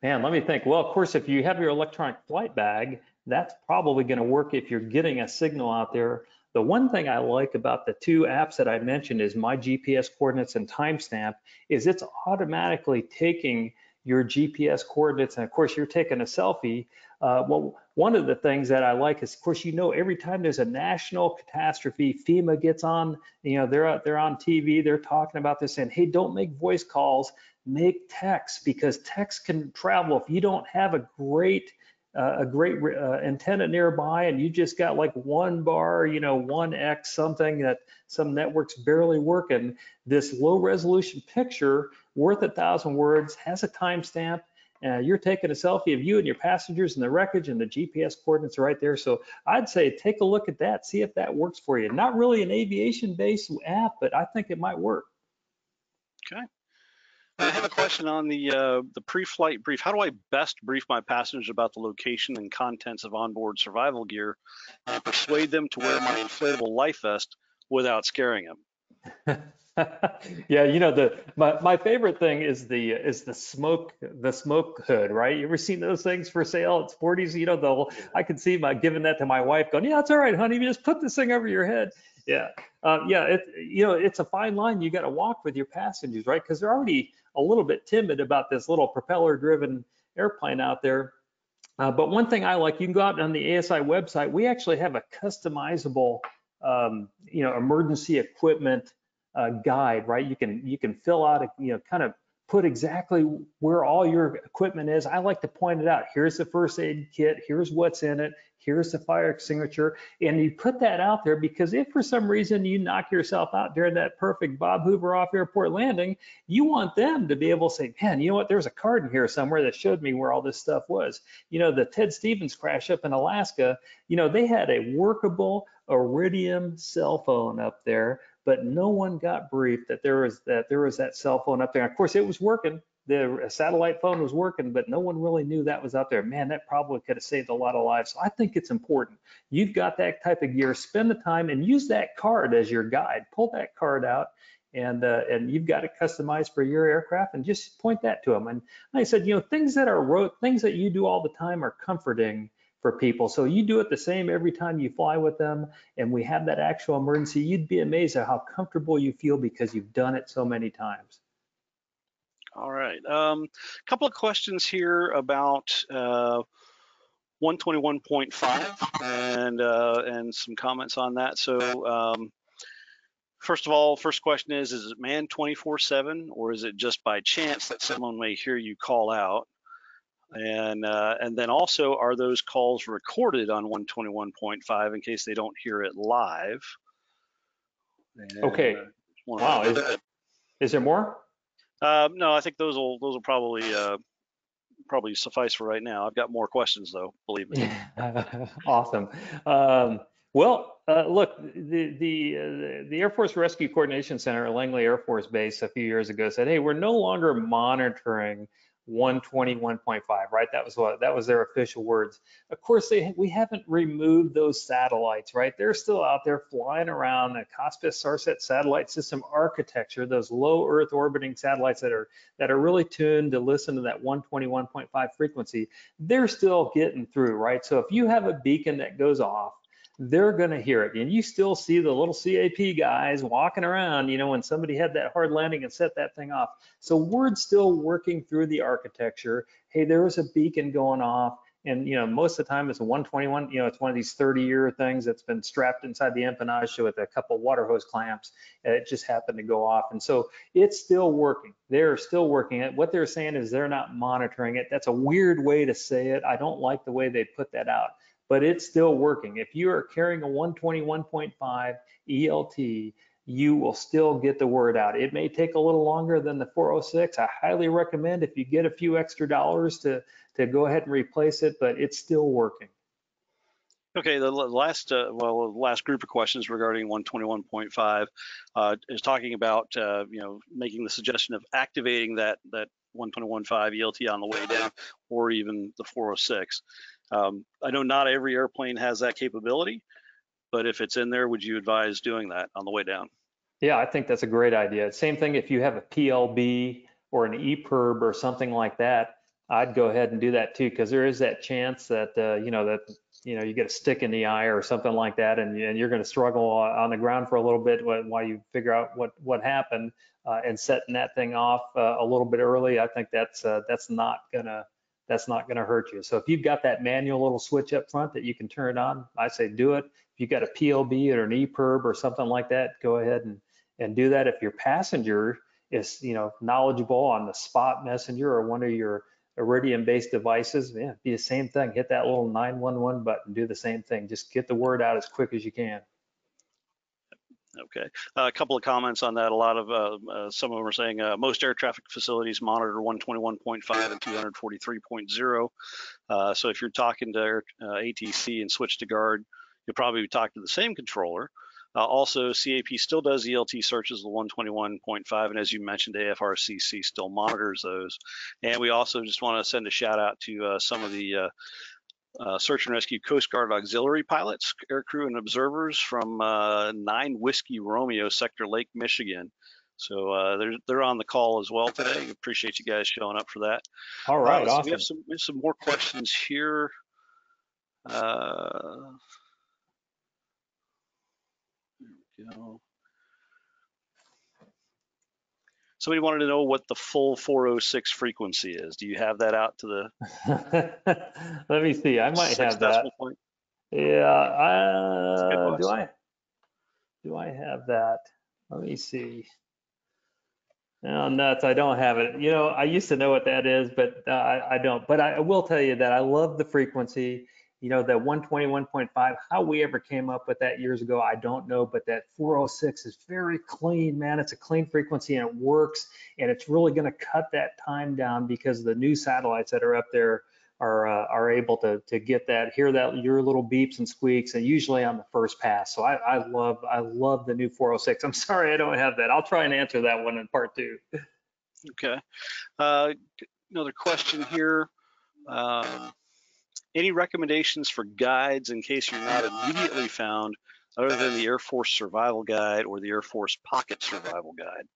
Man, let me think. Well, of course, if you have your electronic flight bag, that's probably going to work if you're getting a signal out there. The one thing I like about the two apps that I mentioned is My GPS Coordinates and Timestamp, is it's automatically taking your GPS coordinates, and of course you're taking a selfie. Well, one of the things that I like is, of course, you know, every time there's a national catastrophe, FEMA gets on, you know, they're on TV, they're talking about this, saying, hey, don't make voice calls, make texts, because texts can travel. If you don't have a great antenna nearby, and you just got like one bar, you know, 1x something that some networks barely working, this low resolution picture worth 1,000 words has a timestamp. You're taking a selfie of you and your passengers and the wreckage, and the GPS coordinates are right there. So I'd say take a look at that, see if that works for you. Not really an aviation-based app, but I think it might work. Okay. I have a question on the pre-flight brief. How do I best brief my passengers about the location and contents of onboard survival gear and persuade them to wear my inflatable life vest without scaring them? Yeah, you know, my favorite thing is the smoke hood, right? You ever seen those things for sale at Sporty's? You know, I could see my giving that to my wife, going, yeah, it's all right, honey, you just put this thing over your head. Yeah, you know, it's a fine line you got to walk with your passengers, right? Because they're already a little bit timid about this little propeller-driven airplane out there. But one thing I like, you can go out on the ASI website. We actually have a customizable, you know, emergency equipment guide, right? You can fill out, you know, kind of put exactly where all your equipment is. I like to point it out. Here's the first aid kit. Here's what's in it. Here's the fire extinguisher. And you put that out there, because if for some reason you knock yourself out during that perfect Bob Hoover off airport landing, you want them to be able to say, man, you know what, there's a card in here somewhere that showed me where all this stuff was. You know, the Ted Stevens crash up in Alaska, you know, they had a workable Iridium cell phone up there, but no one got briefed that there was that cell phone up there. Of course, it was working. The satellite phone was working, but no one really knew that was out there. Man, that probably could have saved a lot of lives. So I think it's important. You've got that type of gear. Spend the time and use that card as your guide. Pull that card out, and you've got it customized for your aircraft, and just point that to them. And like I said, you know, things that are rote, things that you do all the time are comforting for people. So you do it the same every time you fly with them, and we have that actual emergency, you'd be amazed at how comfortable you feel because you've done it so many times. All right, a couple of questions here about 121.5 and some comments on that. So first of all, first question is it manned 24/7, or is it just by chance that someone may hear you call out? And then also, are those calls recorded on 121.5 in case they don't hear it live? And, okay. Wow. Is there more? No, I think those will probably suffice for right now. I've got more questions though, believe me. Awesome. Well, look, the Air Force Rescue Coordination Center at Langley Air Force Base a few years ago said, hey, we're no longer monitoring 121.5, right? That was their official words. Of course, we haven't removed those satellites, right? They're still out there flying around. The COSPAS-SARSAT satellite system architecture, those low Earth orbiting satellites that are really tuned to listen to that 121.5 frequency, they're still getting through, right? So if you have a beacon that goes off, they're going to hear it. And you still see the little CAP guys walking around, you know, when somebody had that hard landing and set that thing off. So word's still working through the architecture. Hey, there was a beacon going off. And, you know, most of the time it's a 121, you know, it's one of these 30-year things that's been strapped inside the empennage with a couple water hose clamps. It just happened to go off. And so it's still working. They're still working it. What they're saying is they're not monitoring it. That's a weird way to say it. I don't like the way they put that out. but it's still working. If you are carrying a 121.5 ELT, you will still get the word out. It may take a little longer than the 406. I highly recommend if you get a few extra dollars to go ahead and replace it, but it's still working. Okay, the last group of questions regarding 121.5 is talking about making the suggestion of activating that 121.5 ELT on the way down, or even the 406. I know not every airplane has that capability, but if it's in there, would you advise doing that on the way down? Yeah, I think that's a great idea. Same thing if you have a PLB or an EPIRB or something like that, I'd go ahead and do that too, because there is that chance that you get a stick in the eye or something like that, and you're going to struggle on the ground for a little bit while you figure out what happened, and setting that thing off a little bit early, I think that's not gonna hurt you. So if you've got that manual little switch up front that you can turn on, I say do it. If you've got a PLB or an EPIRB or something like that, go ahead and do that. If your passenger is knowledgeable on the Spot Messenger or one of your Iridium-based devices, man, be the same thing. Hit that little 911 button, do the same thing. Just get the word out as quick as you can. Okay, a couple of comments on that. A lot of some of them are saying most air traffic facilities monitor 121.5 and 243.0. So if you're talking to ATC and switch to guard, you'll probably talk to the same controller. Also, CAP still does ELT searches the 121.5, and as you mentioned, AFRCC still monitors those. And we also just want to send a shout out to some of the search and rescue Coast Guard auxiliary pilots, aircrew, and observers from 9 Whiskey Romeo sector, Lake Michigan. So they're on the call as well today. Appreciate you guys showing up for that. All right, awesome. So we have some more questions here. Somebody wanted to know what the full 406 frequency is. Do you have that out to the? Let me see. I might have that. Point? Yeah. Do I have that? Let me see. Oh, nuts! I don't have it. I used to know what that is, but I don't. But I will tell you that I love the frequency. That 121.5, how we ever came up with that years ago, I don't know, but that 406 is very clean, man. It's a clean frequency and it works, and it's really going to cut that time down because the new satellites that are up there are able to get that, your little beeps and squeaks, and usually on the first pass. So I love the new 406. I'm sorry I don't have that. I'll try and answer that one in part 2. Okay. Another question here. Any recommendations for guides in case you're not immediately found, other than the Air Force Survival Guide or the Air Force Pocket Survival Guide?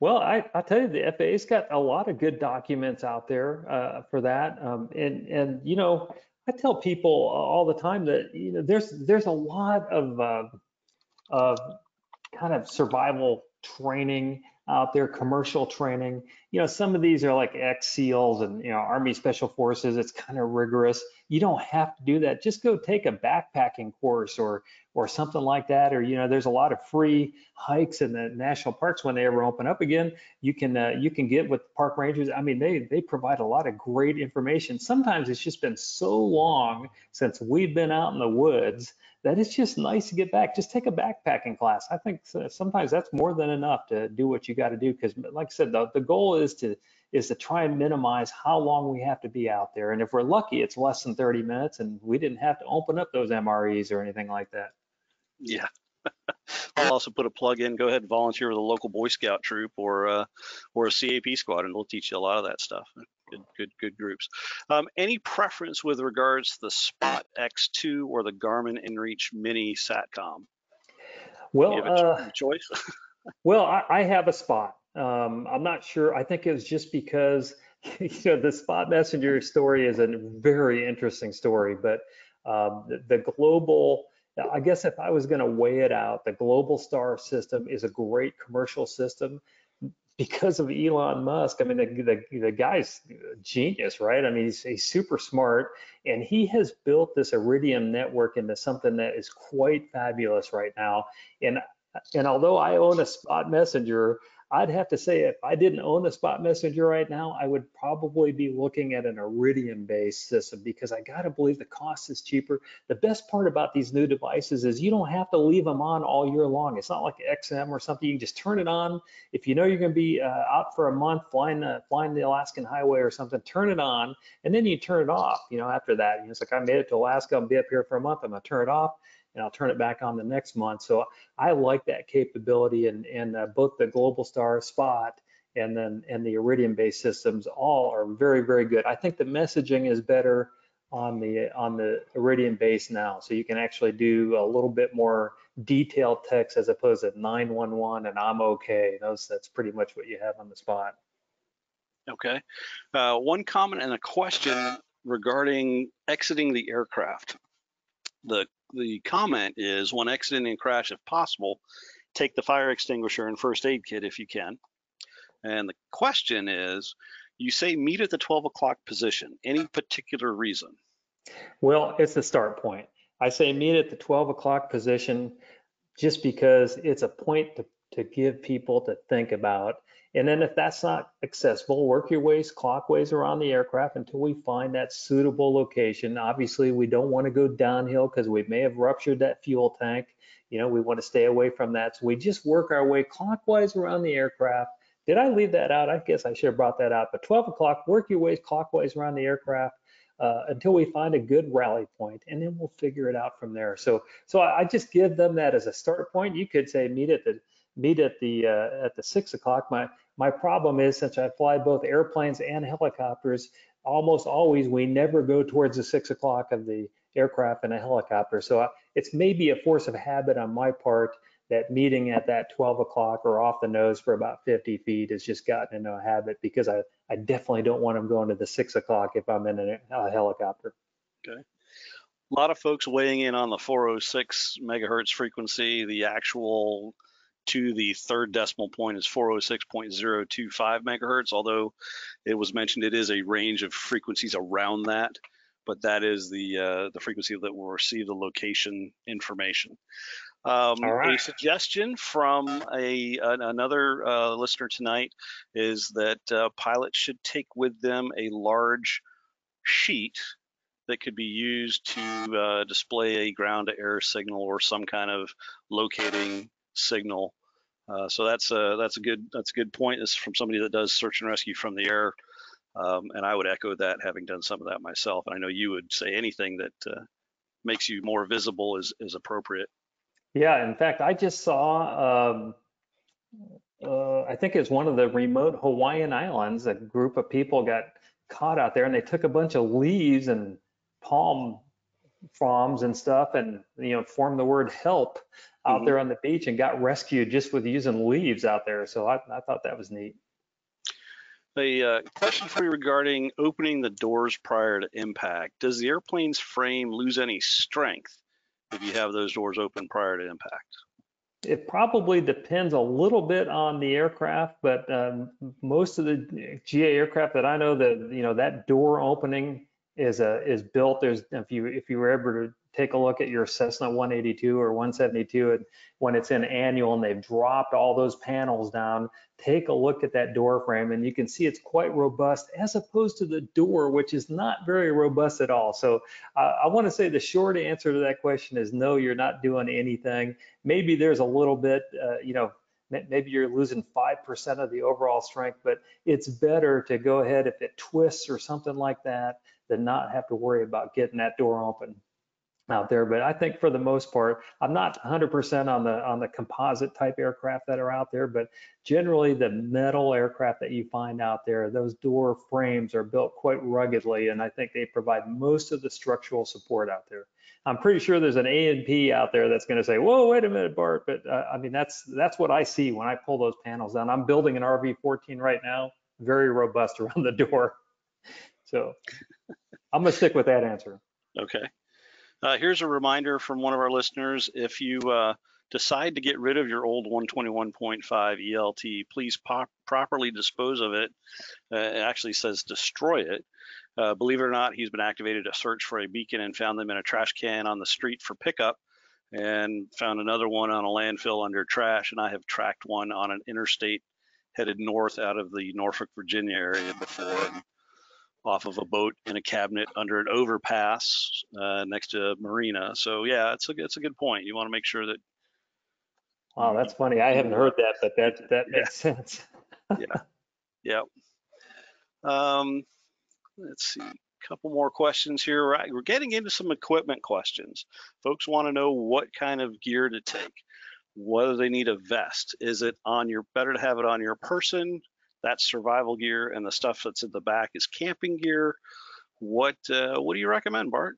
Well, I'll tell you, the FAA's got a lot of good documents out there for that. I tell people all the time that there's a lot of kind of survival training out there, commercial training. Some of these are like ex-SEALs and Army Special Forces. It's kind of rigorous. You don't have to do that. Just go take a backpacking course or something like that. Or there's a lot of free hikes in the national parks when they ever open up again. You can get with park rangers. I mean, they provide a lot of great information. Sometimes it's just been so long since we've been out in the woods that it's just nice to get back. Just take a backpacking class. I think sometimes that's more than enough to do what you got to do, because like I said, the goal is to try and minimize how long we have to be out there. And if we're lucky, it's less than 30 minutes and we didn't have to open up those MREs or anything like that. Yeah. I'll also put a plug in. Go ahead and volunteer with a local Boy Scout troop or a CAP squad, and they'll teach you a lot of that stuff. Good groups. Any preference with regards to the Spot X2 or the Garmin InReach Mini SATCOM? Well, you have a choice. Well, I have a Spot. I'm not sure. I think it's just because the Spot Messenger story is a very interesting story, but the global. I guess if I was going to weigh it out, the Global Star system is a great commercial system because of Elon Musk. I mean, the guy's a genius, right? I mean, he's super smart, and he has built this Iridium network into something that is quite fabulous right now. And although I own a Spot Messenger, I'd have to say, if I didn't own a Spot Messenger right now, I would probably be looking at an Iridium-based system, because I gotta believe the cost is cheaper. The best part about these new devices is you don't have to leave them on all year long. It's not like XM or something. You can just turn it on. If you know you're gonna be out for a month flying the Alaskan Highway or something, turn it on, and then you turn it off. You know, after that, you know, it's like, I made it to Alaska. I'll be up here for a month. I'm gonna turn it off, and I'll turn it back on the next month. So I like that capability, and both the Global Star, Spot, and the Iridium-based systems all are very, very good. I think the messaging is better on the Iridium base now, so you can actually do a little bit more detailed text as opposed to 911 and I'm okay. That's pretty much what you have on the Spot. Okay. One comment and a question regarding exiting the aircraft. The comment is, when exiting and crash, if possible, take the fire extinguisher and first aid kit if you can. And the question is, you say meet at the 12 o'clock position. Any particular reason? Well, it's the start point. I say meet at the 12 o'clock position just because it's a point to give people to think about. And then if that's not accessible, work your ways clockwise around the aircraft until we find that suitable location. Obviously, we don't want to go downhill because we may have ruptured that fuel tank. You know, we want to stay away from that. So we just work our way clockwise around the aircraft. Did I leave that out? I guess I should have brought that out. But 12 o'clock, work your ways clockwise around the aircraft until we find a good rally point, and then we'll figure it out from there. So I just give them that as a start point. You could say meet at the 6 o'clock. My problem is, since I fly both airplanes and helicopters, almost always we never go towards the 6 o'clock of the aircraft and a helicopter. So it's maybe a force of habit on my part that meeting at that 12 o'clock or off the nose for about 50 feet has just gotten into a habit, because I definitely don't want them going to the 6 o'clock if I'm in a helicopter. Okay. A lot of folks weighing in on the 406 megahertz frequency. The actual to the third decimal point is 406.025 megahertz, although it was mentioned it is a range of frequencies around that, but that is the frequency that will receive the location information. All right. A suggestion from another listener tonight is that pilots should take with them a large sheet that could be used to display a ground-to-air signal or some kind of locating signal. So that's a good point. This is from somebody that does search and rescue from the air, and I would echo that, having done some of that myself. And I know you would say anything that makes you more visible is appropriate. Yeah, in fact, I just saw I think it's one of the remote Hawaiian islands, a group of people got caught out there, and they took a bunch of leaves and palm fronds and stuff, and you know, formed the word help out there on the beach, and got rescued just with using leaves out there. So I thought that was neat. The question for you regarding opening the doors prior to impact: does the airplane's frame lose any strength if you have those doors open prior to impact? It probably depends a little bit on the aircraft, but most of the GA aircraft that I know, that you know, that door opening is built. There's, if you were ever to take a look at your Cessna 182 or 172, and when it's in annual and they've dropped all those panels down, take a look at that door frame and you can see it's quite robust, as opposed to the door, which is not very robust at all. So I want to say the short answer to that question is no, you're not doing anything. Maybe there's a little bit, you know, maybe you're losing 5% of the overall strength, but it's better to go ahead if it twists or something like that than not have to worry about getting that door open out there. But I think for the most part, I'm not 100% on the composite type aircraft that are out there, but generally the metal aircraft that you find out there, those door frames are built quite ruggedly, and I think they provide most of the structural support out there. I'm pretty sure there's an A&P out there that's going to say, "Whoa, wait a minute, Bart!" But I mean, that's what I see when I pull those panels down. I'm building an RV-14 right now, very robust around the door, so I'm gonna stick with that answer. Okay. Here's a reminder from one of our listeners. If you decide to get rid of your old 121.5 ELT, please properly dispose of it. It actually says destroy it. Believe it or not, he's been activated a search for a beacon and found them in a trash can on the street for pickup, and found another one on a landfill under trash, and I have tracked one on an interstate headed north out of the Norfolk, Virginia area before, and off of a boat in a cabinet under an overpass next to a marina. So yeah, it's a good point. You want to make sure that. Wow, that's funny. I haven't heard that, but that makes sense. Yeah. Let's see. A couple more questions here. Right, we're getting into some equipment questions. Folks want to know what kind of gear to take, whether they need a vest. Is it on your, better to have it on your person? That's survival gear, and the stuff that's at the back is camping gear. What do you recommend, Bart?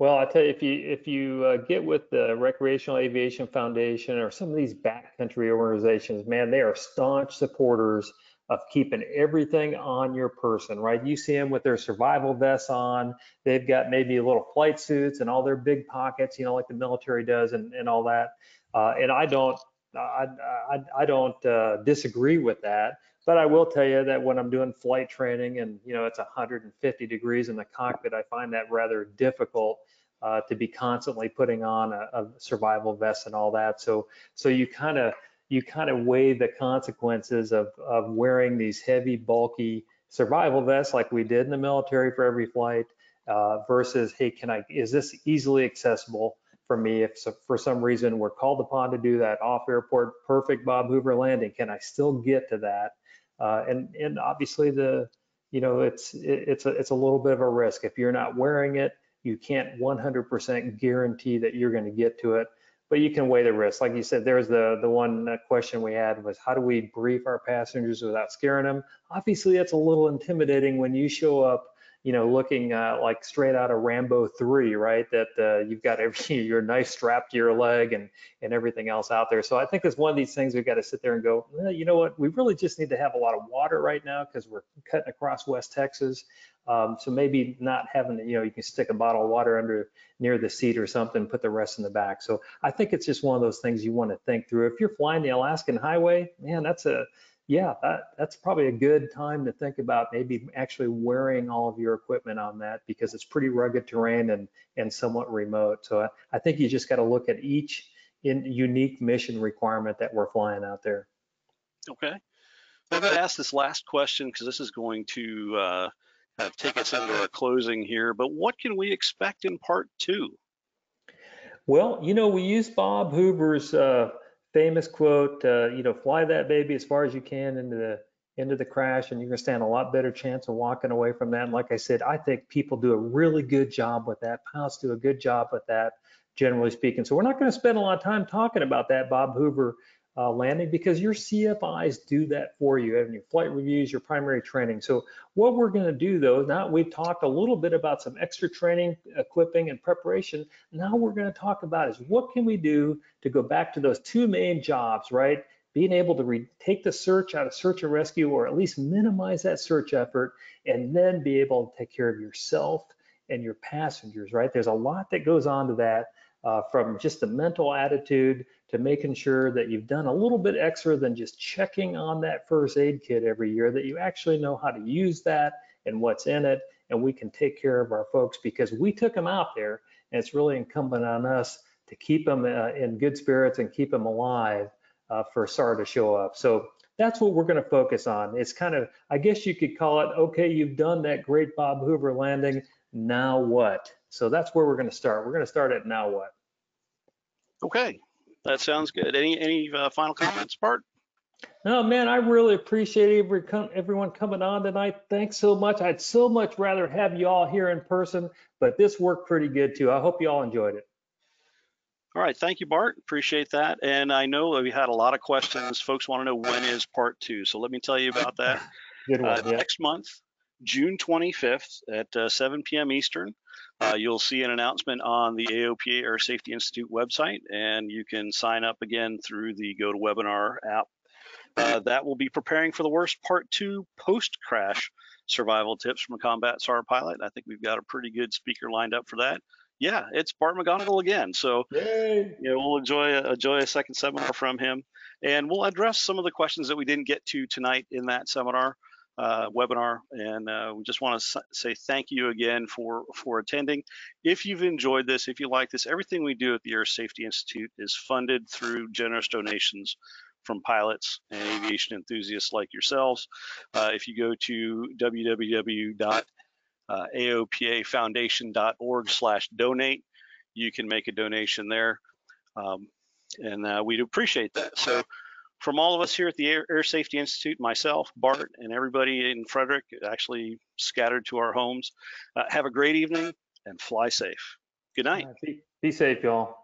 Well, I tell you, if you get with the Recreational Aviation Foundation or some of these backcountry organizations, man, they are staunch supporters of keeping everything on your person, right? You see them with their survival vests on. They've got maybe little flight suits and all their big pockets, you know, like the military does, and all that. And I don't disagree with that, but I will tell you that when I'm doing flight training and, you know, it's 150 degrees in the cockpit, I find that rather difficult to be constantly putting on a survival vest and all that. So you kind of weigh the consequences of wearing these heavy, bulky survival vests like we did in the military for every flight versus, hey, is this easily accessible for me? If for some reason we're called upon to do that off airport, perfect Bob Hoover landing, can I still get to that? And obviously it's a little bit of a risk. If you're not wearing it, you can't 100% guarantee that you're going to get to it, but you can weigh the risk. Like you said, there's the one question we had was, how do we brief our passengers without scaring them? Obviously that's a little intimidating when you show up, you know, looking like straight out of Rambo 3, right? That you've got your knife strapped to your leg and everything else out there. So I think it's one of these things we've got to sit there and go, you know what? We really just need to have a lot of water right now because we're cutting across West Texas. So maybe not having, you know, you can stick a bottle of water under near the seat or something, put the rest in the back. So I think it's just one of those things you want to think through. If you're flying the Alaskan Highway, man, that's probably a good time to think about maybe actually wearing all of your equipment on that, because it's pretty rugged terrain and somewhat remote. So I think you just got to look at each unique mission requirement that we're flying out there. Okay. I'm going to ask this last question because this is going to take us into our closing here, but what can we expect in Part 2? Well, you know, we use Bob Hoover's famous quote, you know, fly that baby as far as you can into the crash, and you're gonna stand a lot better chance of walking away from that. And like I said, I think people do a really good job with that. Pilots do a good job with that, generally speaking. So we're not gonna spend a lot of time talking about that Bob Hoover landing, because your CFIs do that for you, having your flight reviews, your primary training. So what we're gonna do though, now we've talked a little bit about some extra training, equipping and preparation. Now we're gonna talk about is what can we do to go back to those two main jobs, right? Being able to take the search out of search and rescue, or at least minimize that search effort, and then be able to take care of yourself and your passengers, right? There's a lot that goes on to that, from just the mental attitude to making sure that you've done a little bit extra than just checking on that first aid kit every year, that you actually know how to use that and what's in it, and we can take care of our folks because we took them out there, and it's really incumbent on us to keep them in good spirits and keep them alive for SAR to show up. So that's what we're gonna focus on. It's kind of, I guess you could call it, okay, you've done that great Bob Hoover landing, now what? So that's where we're gonna start. We're gonna start at now what? Okay, that sounds good. Any final comments, Bart? No, man, I really appreciate everyone coming on tonight. Thanks so much. I'd so much rather have you all here in person, but this worked pretty good too. I hope you all enjoyed it. All right, thank you, Bart, appreciate that. And I know we had a lot of questions. Folks wanna know when is Part 2, so let me tell you about that. Good one, yeah. Next month, June 25th at 7 p.m. Eastern. You'll see an announcement on the AOPA Air Safety Institute website, and you can sign up again through the GoToWebinar app. That will be preparing for the worst Part 2 post-crash survival tips from a combat SAR pilot. I think we've got a pretty good speaker lined up for that. Yeah, it's Bart McGonigle again. So yay. You know, we'll enjoy a second seminar from him, and we'll address some of the questions that we didn't get to tonight in that seminar. Webinar, and we just want to say thank you again for attending. If you've enjoyed this, if you like this, everything we do at the Air Safety Institute is funded through generous donations from pilots and aviation enthusiasts like yourselves. If you go to www.aopafoundation.org/donate, you can make a donation there. And we'd appreciate that. So from all of us here at the Air Safety Institute, myself, Bart, and everybody in Frederick, actually scattered to our homes, have a great evening and fly safe. Good night. Be safe, y'all.